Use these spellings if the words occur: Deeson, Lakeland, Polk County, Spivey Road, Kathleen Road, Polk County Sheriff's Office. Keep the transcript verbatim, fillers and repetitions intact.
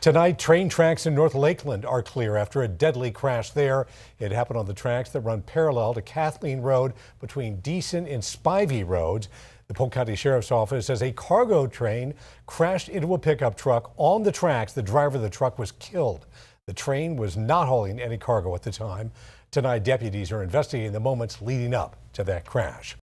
Tonight, train tracks in North Lakeland are clear after a deadly crash there. It happened on the tracks that run parallel to Kathleen Road between Deeson and Spivey Road. The Polk County Sheriff's Office says a cargo train crashed into a pickup truck on the tracks. The driver of the truck was killed. The train was not hauling any cargo at the time. Tonight, deputies are investigating the moments leading up to that crash.